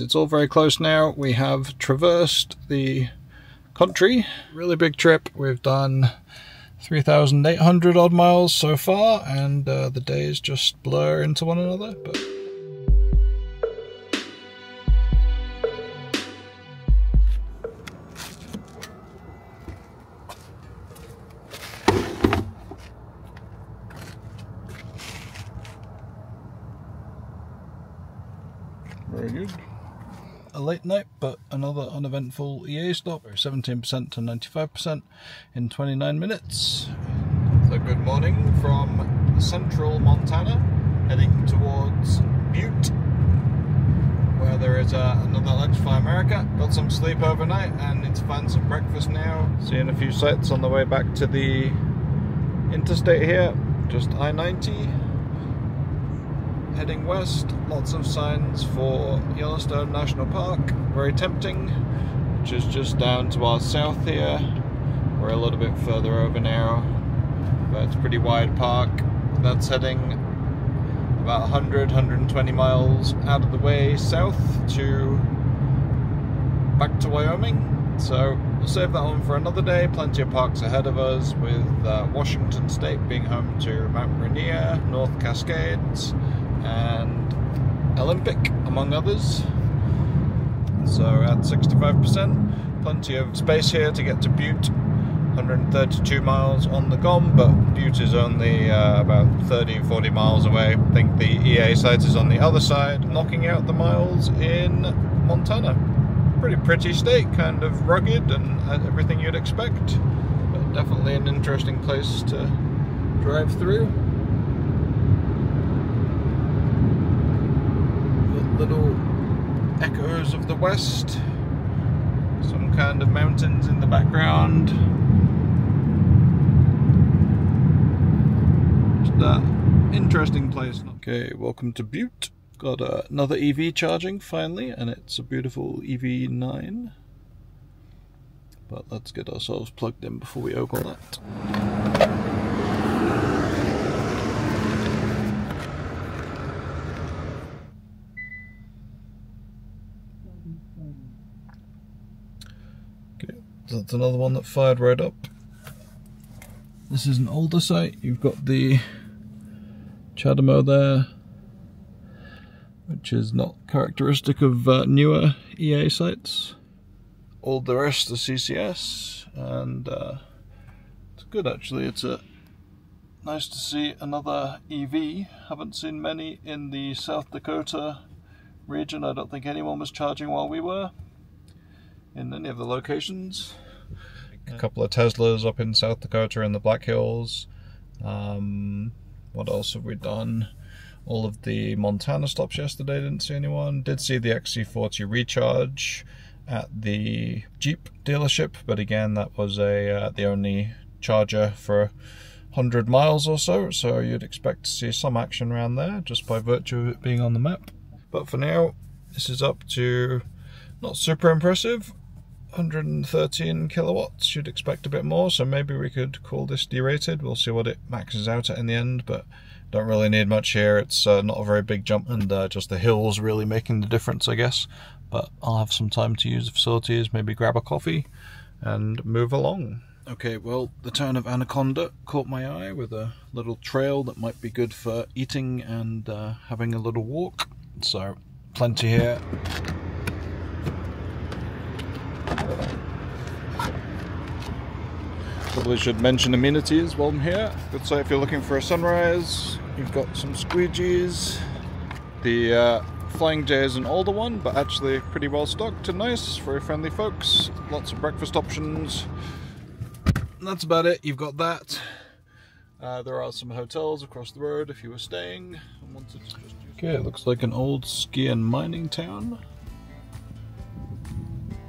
close. It's all very close now. We have traversed the country. Really big trip. We've done 3,800 odd miles so far, and the days just blur into one another. But very good. A late night, but another uneventful EA stop, 17% to 95% in 29 minutes. So good morning from central Montana, heading towards Butte, where there is another Electrify America. Got some sleep overnight and need to find some breakfast now. Seeing a few sights on the way back to the interstate here, just I-90. Heading west, lots of signs for Yellowstone National Park, very tempting, which is just down to our south here. We're a little bit further over now, but it's a pretty wide park. That's heading about 100-120 miles out of the way south to back to Wyoming, so we'll save that one for another day. Plenty of parks ahead of us, with Washington State being home to Mount Rainier, North Cascades, and Olympic, among others. So at 65%, plenty of space here to get to Butte. 132 miles on the GOM, but Butte is only about 30-40 miles away. I think the EA site is on the other side, knocking out the miles in Montana. Pretty pretty state, kind of rugged and everything you'd expect, but definitely an interesting place to drive through. Little echoes of the west, some kind of mountains in the background. Just an interesting place. Okay, welcome to Butte. Got another EV charging finally, and it's a beautiful EV9. But let's get ourselves plugged in before we ogle that. That's another one that fired right up. This is an older site. You've got the CHAdeMO there, which is not characteristic of newer EA sites. All the rest are CCS, and it's good actually. It's nice to see another EV. Haven't seen many in the South Dakota region. I don't think anyone was charging while we were in any of the locations. A couple of Teslas up in South Dakota in the Black Hills. What else have we done? All of the Montana stops yesterday, didn't see anyone. Did see the XC40 recharge at the Jeep dealership, but again that was the only charger for 100 miles or so, so you'd expect to see some action around there just by virtue of it being on the map. But for now, this is up to not super impressive. 113 kilowatts, you'd expect a bit more, so maybe we could call this derated. We'll see what it maxes out at in the end, but don't really need much here. It's not a very big jump, and just the hills really making the difference, I guess. But I'll have some time to use the facilities, maybe grab a coffee and move along. Okay, well, the town of Anaconda caught my eye with a little trail that might be good for eating and having a little walk, so plenty here. Probably should mention amenities while I'm here. Good site if you're looking for a sunrise. You've got some squeegees. The Flying J is an older one, but actually pretty well stocked and nice. Very friendly folks. Lots of breakfast options. And that's about it. You've got that. There are some hotels across the road if you were staying and wanted to just use. Okay, it looks like an old ski and mining town,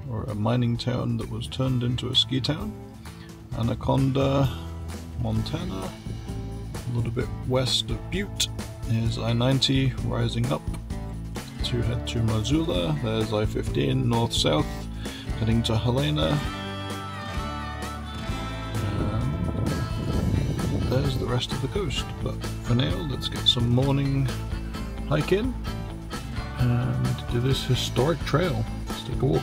or a mining town that was turned into a ski town. Anaconda, Montana, a little bit west of Butte. Here's I-90 rising up to head to Missoula. There's I-15 north-south heading to Helena. And there's the rest of the coast, but for now let's get some morning hike in to this historic trail. Let's take a walk.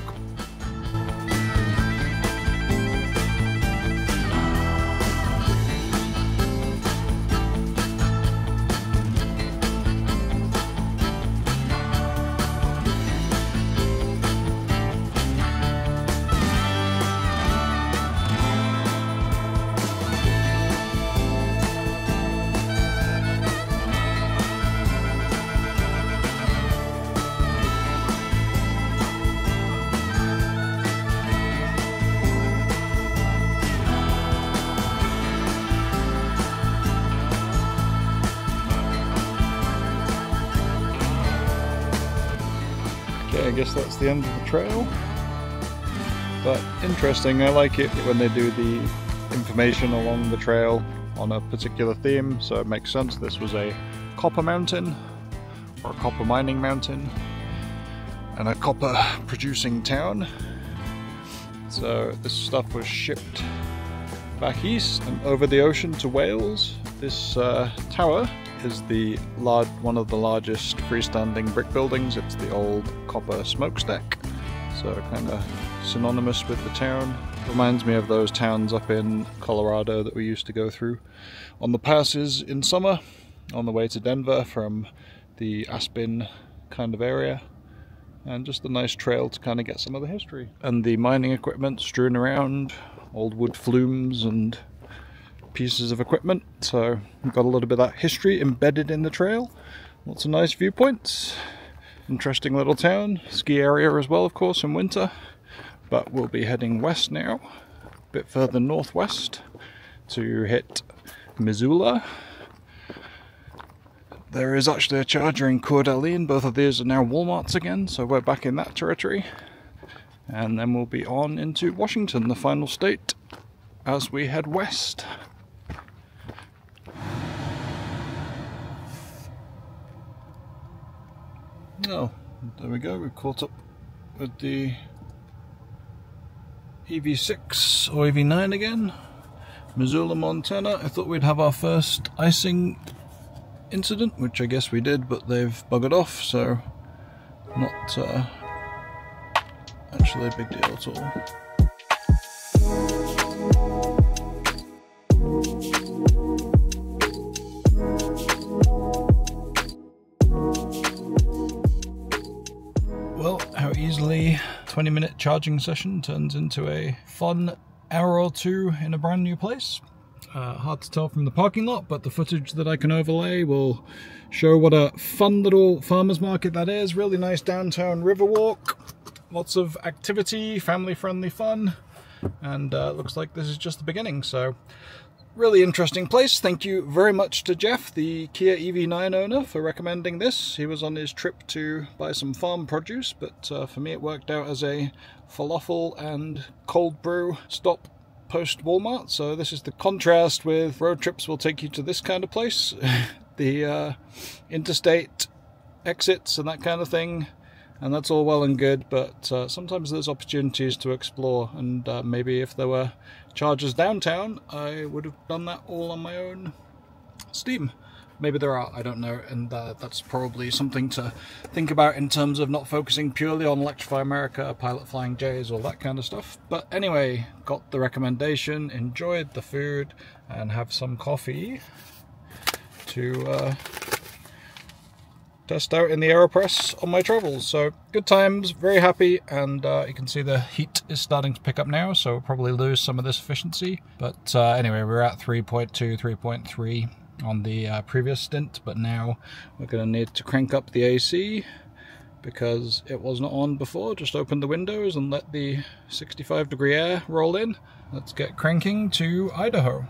I guess that's the end of the trail, but interesting. I like it when they do the information along the trail on a particular theme, so it makes sense. This was a copper mountain, or a copper mining mountain, and a copper producing town, so this stuff was shipped back east and over the ocean to Wales. This tower is one of the largest freestanding brick buildings. It's the old copper smokestack, so kind of synonymous with the town. Reminds me of those towns up in Colorado that we used to go through on the passes in summer on the way to Denver from the Aspen kind of area, and just a nice trail to kind of get some of the history. And the mining equipment strewn around, old wood flumes and pieces of equipment, so we've got a little bit of that history embedded in the trail. Lots of nice viewpoints, interesting little town, ski area as well of course in winter, but we'll be heading west now, a bit further northwest to hit Missoula. There is actually a Charger in Coeur d'Alene. Both of these are now Walmarts again, so we're back in that territory, and then we'll be on into Washington, the final state, as we head west. Oh, there we go, we've caught up with the EV6 or EV9 again. Missoula, Montana. I thought we'd have our first icing incident, which I guess we did, but they've buggered off, so not actually a big deal at all. Well, how easily 20-minute charging session turns into a fun hour or two in a brand new place. Hard to tell from the parking lot, but the footage that I can overlay will show what a fun little farmer's market that is. Really nice downtown river walk, lots of activity, family-friendly fun, and it looks like this is just the beginning. So, really interesting place. Thank you very much to Jeff, the Kia EV9 owner, for recommending this. He was on his trip to buy some farm produce, but for me it worked out as a falafel and cold brew stop post Walmart. So this is the contrast with road trips will take you to this kind of place. The interstate exits and that kind of thing. And that's all well and good, but sometimes there's opportunities to explore, and maybe if there were chargers downtown, I would have done that all on my own steam. Maybe there are, I don't know, and that's probably something to think about in terms of not focusing purely on Electrify America, Pilot Flying J's, all that kind of stuff. But anyway, got the recommendation, enjoyed the food, and have some coffee to test out in the AeroPress on my travels. So good times, very happy, and you can see the heat is starting to pick up now, so we'll probably lose some of this efficiency, but anyway, we're at 3.2, 3.3 on the previous stint, but now we're going to need to crank up the AC because it was not on before. Just open the windows and let the 65-degree air roll in. Let's get cranking to Idaho.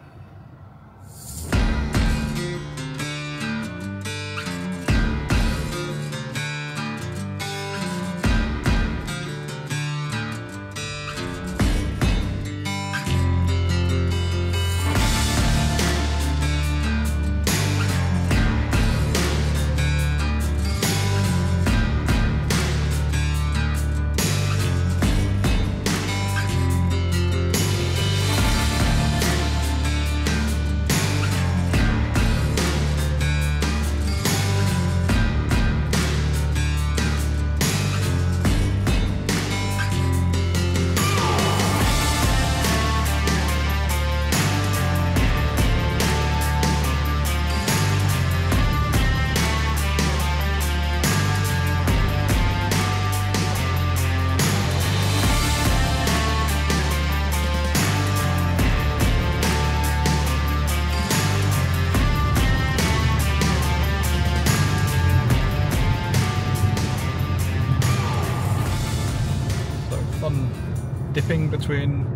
on dipping between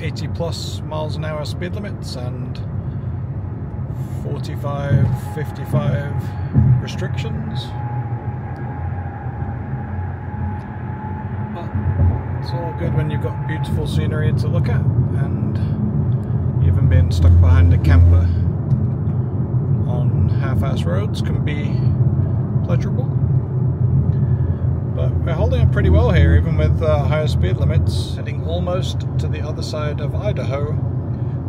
80 plus miles an hour speed limits and 45, 55 restrictions. But it's all good when you've got beautiful scenery to look at, and even being stuck behind a camper on half-ass roads can be pleasurable. But we're holding up pretty well here, even with higher speed limits. Heading almost to the other side of Idaho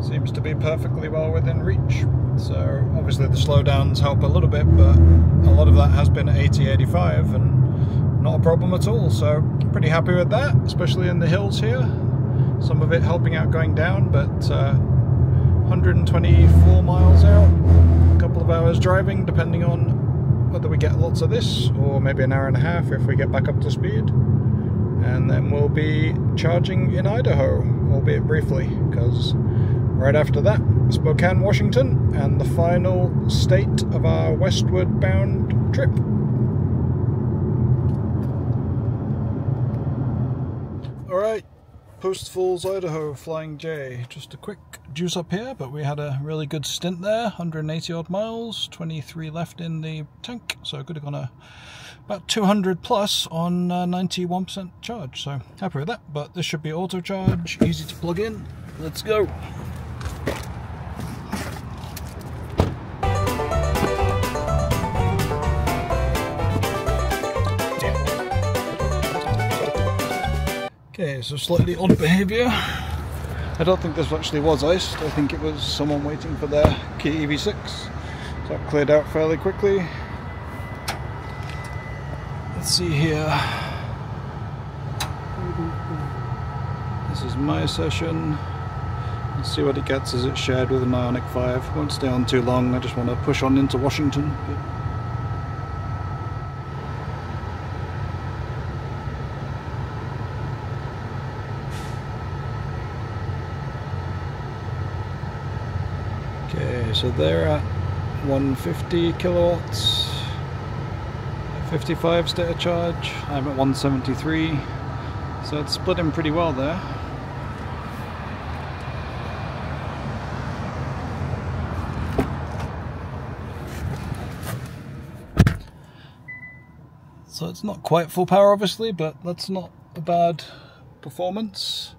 seems to be perfectly well within reach. So obviously the slowdowns help a little bit, but a lot of that has been 80-85 and not a problem at all. So pretty happy with that, especially in the hills here. Some of it helping out going down, but 124 miles out, a couple of hours driving depending on whether we get lots of this, or maybe an hour and a half if we get back up to speed. And then we'll be charging in Idaho, albeit briefly, because right after that, Spokane, Washington, and the final state of our westward bound trip. Alright, Post Falls, Idaho, Flying J. Just a quick juice up here, but we had a really good stint there, 180 odd miles, 23 left in the tank, so could have gone about 200 plus on 91% charge, so happy with that. But this should be auto charge, easy to plug in. Let's go! Okay, so slightly odd behaviour. I don't think this actually was iced, I think it was someone waiting for their Kia EV6. So that cleared out fairly quickly. Let's see here. This is my session. Let's see what it gets as it's shared with an IONIQ 5. Won't stay on too long, I just want to push on into Washington. So they're at 150 kilowatts, 55 state of charge, I'm at 173, so it's splitting pretty well there. So it's not quite full power obviously, but that's not a bad performance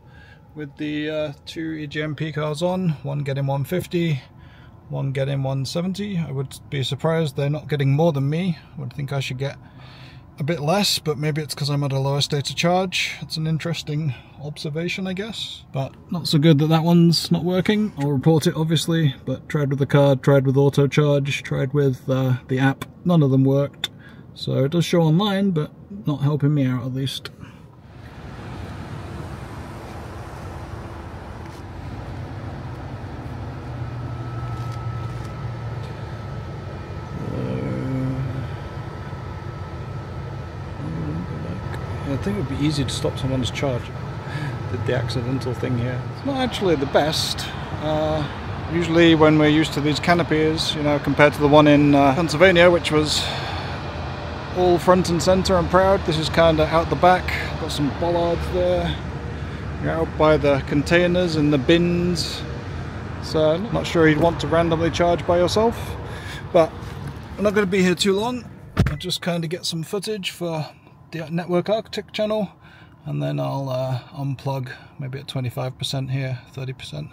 with the two EGMP cars on, one getting 150. One getting 170. I would be surprised they're not getting more than me. I would think I should get a bit less, but maybe it's because I'm at a lower state of charge. It's an interesting observation, I guess. But not so good that that one's not working. I'll report it, obviously, but tried with the card, tried with auto charge, tried with the app. None of them worked. So it does show online, but not helping me out at least. I think it would be easy to stop someone's charge. Did the accidental thing here. It's not actually the best. Usually when we're used to these canopies, you know, compared to the one in Pennsylvania, which was all front and center and proud, this is kind of out the back. Got some bollards there. You're out by the containers and the bins. So I'm not sure you'd want to randomly charge by yourself. But I'm not going to be here too long. I'll just kind of get some footage for the Network Architect channel, and then I'll unplug, maybe at 25% here, 30%.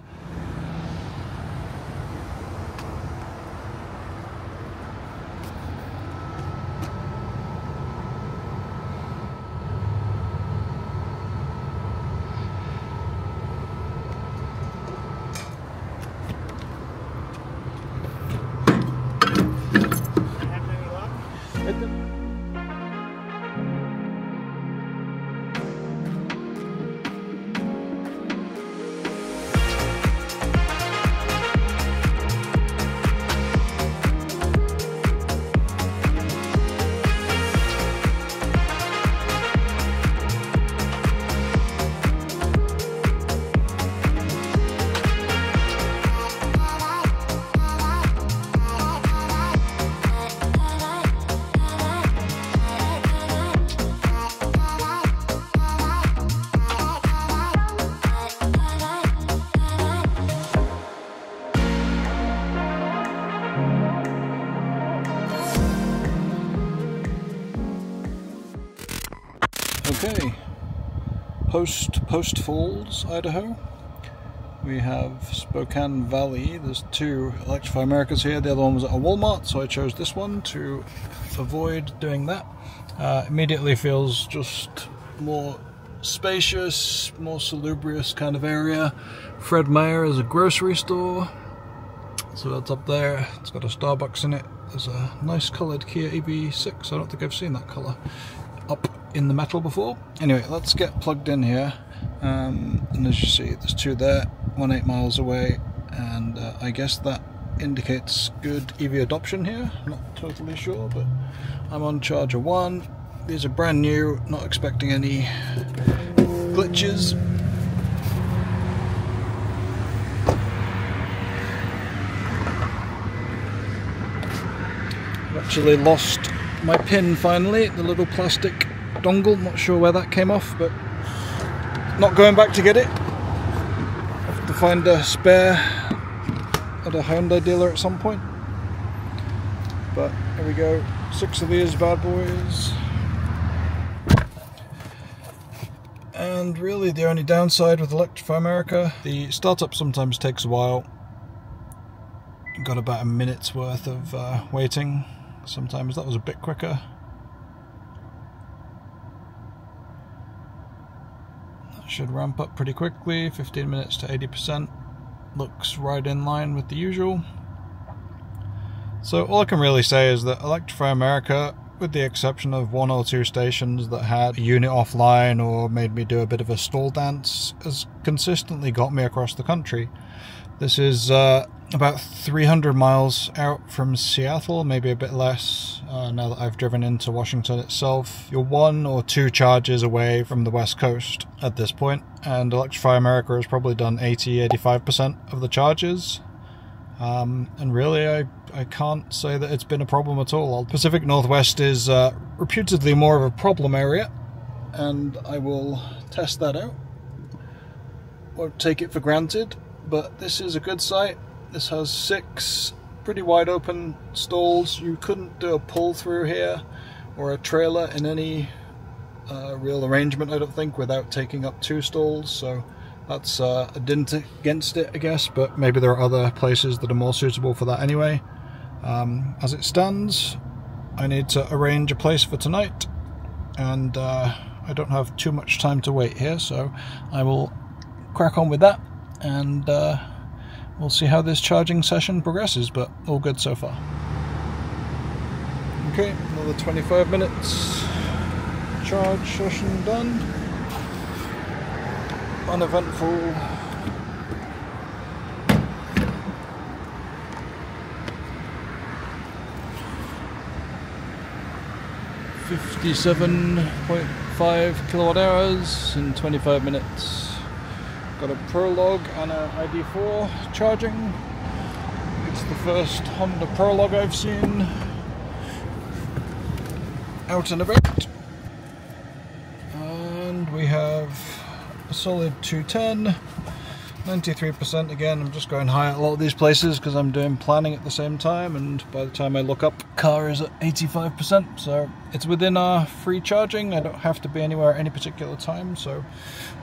Okay, Post Falls, Idaho. We have Spokane Valley. There's two Electrify Americas here. The other one was at a Walmart, so I chose this one to avoid doing that. Immediately feels just more spacious, more salubrious kind of area. Fred Meyer is a grocery store, so that's up there. It's got a Starbucks in it. There's a nice coloured Kia EB6. I don't think I've seen that colour up in the metal before. Anyway, let's get plugged in here. And as you see, there's two there, 1.8 miles away, and I guess that indicates good EV adoption here. Not totally sure, but I'm on charger 1. These are brand new, not expecting any glitches. I've actually lost my pin finally, the little plastic dongle. Not sure where that came off, but not going back to get it. I have to find a spare at a Hyundai dealer at some point. But here we go, 6 of these bad boys. And really the only downside with Electrify America, the startup sometimes takes a while. You've got about a minute's worth of waiting. Sometimes that was a bit quicker. Should ramp up pretty quickly, 15 minutes to 80%. Looks right in line with the usual. So all I can really say is that Electrify America, with the exception of 1 or 2 stations that had a unit offline or made me do a bit of a stall dance, has consistently got me across the country. This is about 300 miles out from Seattle, maybe a bit less, now that I've driven into Washington itself. You're 1 or 2 charges away from the West Coast at this point, and Electrify America has probably done 80–85% of the charges. And really, I can't say that it's been a problem at all. Pacific Northwest is reputedly more of a problem area, and I will test that out. Won't take it for granted, but this is a good site. This has 6 pretty wide open stalls. You couldn't do a pull through here or a trailer in any real arrangement, I don't think, without taking up 2 stalls, so that's a dint against it, I guess, but maybe there are other places that are more suitable for that anyway. As it stands, I need to arrange a place for tonight, and I don't have too much time to wait here, so I will crack on with that, and we'll see how this charging session progresses, but all good so far. Okay, another 25 minutes charge session done. Uneventful. $57.5 kWh in 25 minutes. Got a Prologue and an ID4 charging. It's the first Honda Prologue I've seen out and about. And we have a solid 210, 93% again. I'm just going high at a lot of these places because I'm doing planning at the same time, and by the time I look up, car is at 85%, so it's within our free charging. I don't have to be anywhere at any particular time, so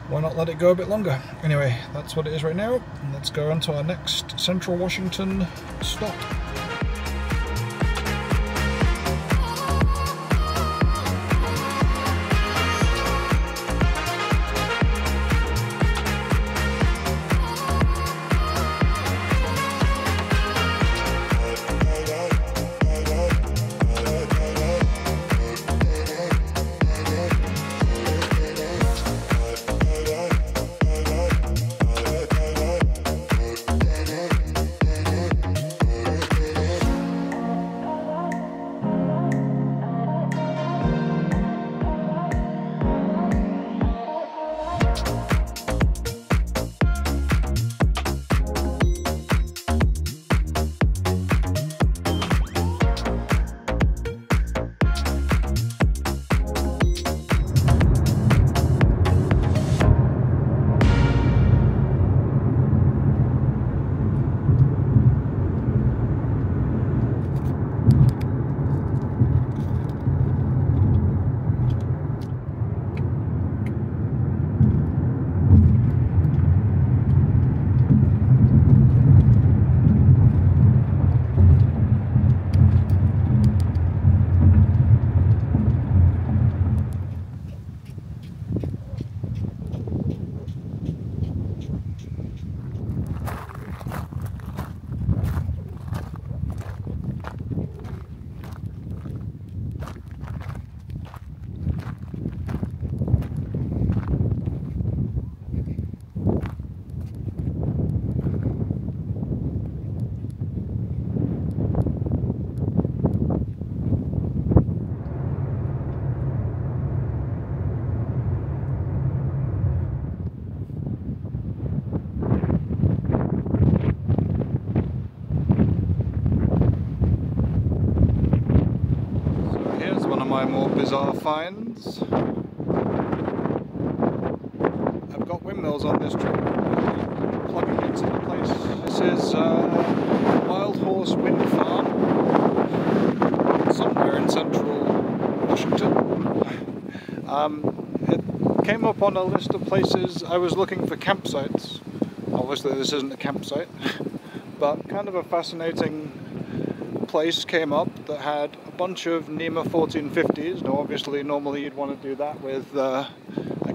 why not let it go a bit longer? Anyway, that's what it is right now, and let's go on to our next Central Washington stop. up is our finds. I've got windmills on this trip, plugging into the place. This is Wild Horse Wind Farm, somewhere in central Washington. It came up on a list of places. I was looking for campsites. Obviously this isn't a campsite, but kind of a fascinating place came up that had a bunch of NEMA 1450s. Now obviously normally you'd want to do that with a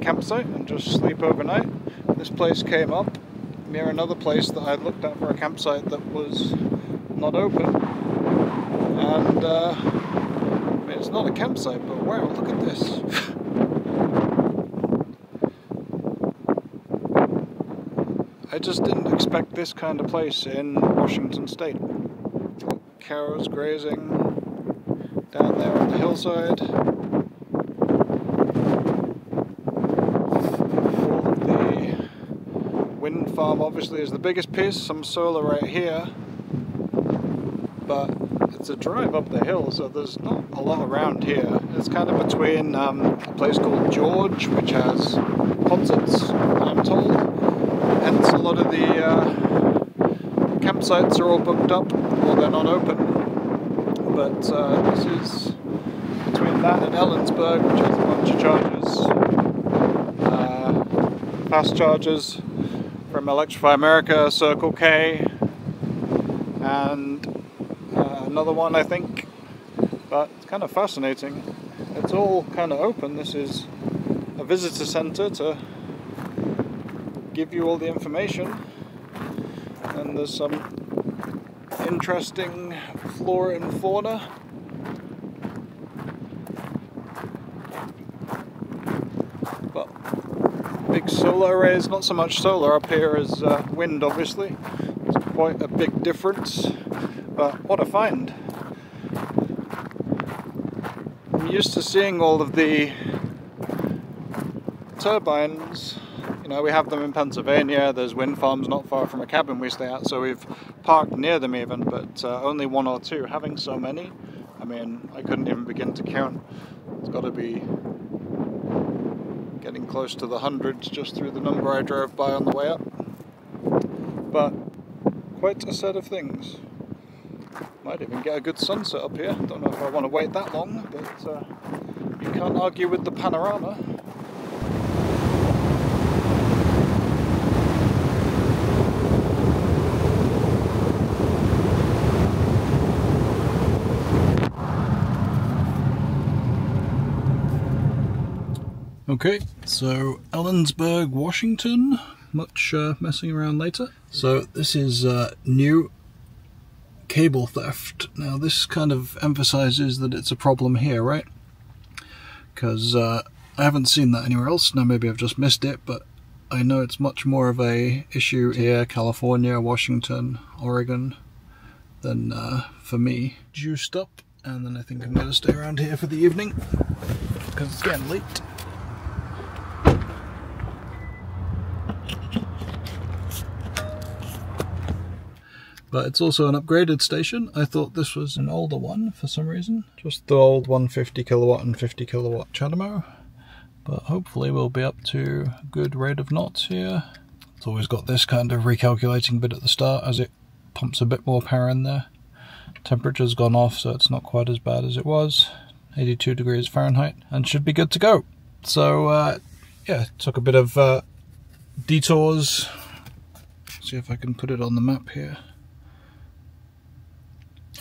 campsite and just sleep overnight. This place came up near another place that I looked at for a campsite that was not open, and I mean, it's not a campsite, but wow, look at this. I just didn't expect this kind of place in Washington state. Cows grazing down there on the hillside. The wind farm obviously is the biggest piece, some solar right here, but it's a drive up the hill, so there's not a lot around here. It's kind of between a place called George, which has concerts, I'm told, hence a lot of the campsites are all booked up. Well, they're not open, but this is between that and Ellensburg, which has a bunch of chargers, fast chargers from Electrify America, Circle K, and another one I think. But it's kind of fascinating. It's all kind of open. This is a visitor center to give you all the information, and there's some interesting flora and fauna. But big solar arrays, not so much solar up here as wind obviously. It's quite a big difference, but what a find. I'm used to seeing all of the turbines. You know, we have them in Pennsylvania. There's wind farms not far from a cabin we stay at, so we've parked near them even, but only one or two. Having so many, I mean, I couldn't even begin to count. It's got to be getting close to the hundreds just through the number I drove by on the way up. But quite a set of things. Might even get a good sunset up here. Don't know if I want to wait that long, but you can't argue with the panorama. Okay, so Ellensburg, Washington, much messing around later. So this is new cable theft. Now this kind of emphasizes that it's a problem here, right? Because I haven't seen that anywhere else. Now maybe I've just missed it, but I know it's much more of a issue here, California, Washington, Oregon, than for me. Juiced up, and then I think I'm gonna stay around here for the evening, because it's getting late. But it's also an upgraded station. I thought this was an older one for some reason. Just the old 150 kilowatt and 50 kilowatt CHAdeMO. But hopefully we'll be up to a good rate of knots here. It's always got this kind of recalculating bit at the start as it pumps a bit more power in there. Temperature's gone off, so it's not quite as bad as it was. 82 degrees Fahrenheit, and should be good to go. So yeah, took a bit of detours. See if I can put it on the map here.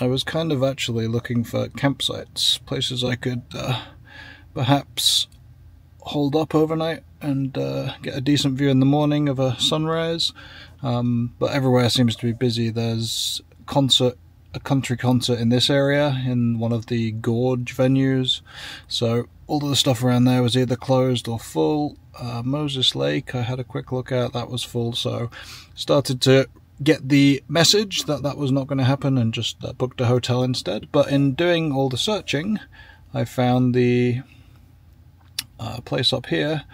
I was kind of actually looking for campsites, places I could perhaps hold up overnight and get a decent view in the morning of a sunrise, but everywhere seems to be busy. There's a country concert in this area, in one of the gorge venues, so all of the stuff around there was either closed or full. Moses Lake I had a quick look at, that was full, so started to get the message that that was not going to happen and just booked a hotel instead. But in doing all the searching, I found the place up here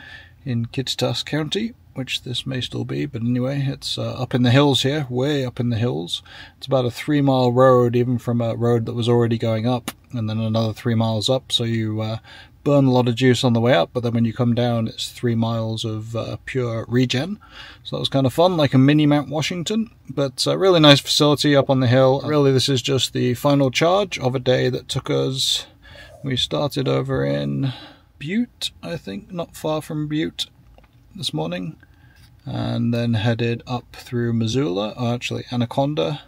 in Kittitas County, which this may still be, but anyway, it's up in the hills here, way up in the hills. It's about a 3-mile road, even from a road that was already going up, and then another 3 miles up, so you burn a lot of juice on the way up, but then when you come down, it's 3 miles of pure regen. So that was kind of fun, like a mini Mount Washington, but a really nice facility up on the hill. Really, this is just the final charge of a day that took us. We started over in Butte, I think, not far from Butte this morning, and then headed up through Missoula, or actually Anaconda,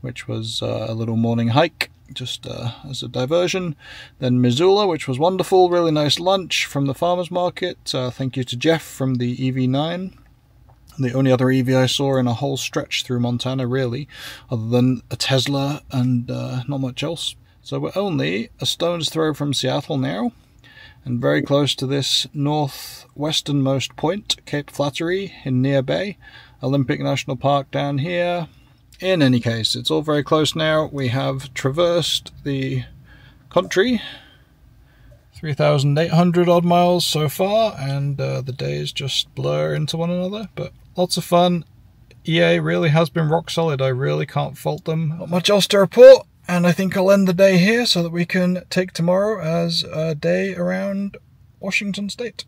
which was a little morning hike just as a diversion. Then Missoula, which was wonderful, really nice lunch from the farmer's market. Thank you to Jeff from the EV9, the only other EV I saw in a whole stretch through Montana really, other than a Tesla and not much else. So we're only a stone's throw from Seattle now, and very close to this northwesternmost point, Cape Flattery in Near Bay, Olympic National Park down here. In any case, it's all very close now. We have traversed the country, 3,800 odd miles so far, and the days just blur into one another, but lots of fun. EA really has been rock solid. I really can't fault them. Not much else to report. And I think I'll end the day here so that we can take tomorrow as a day around Washington State.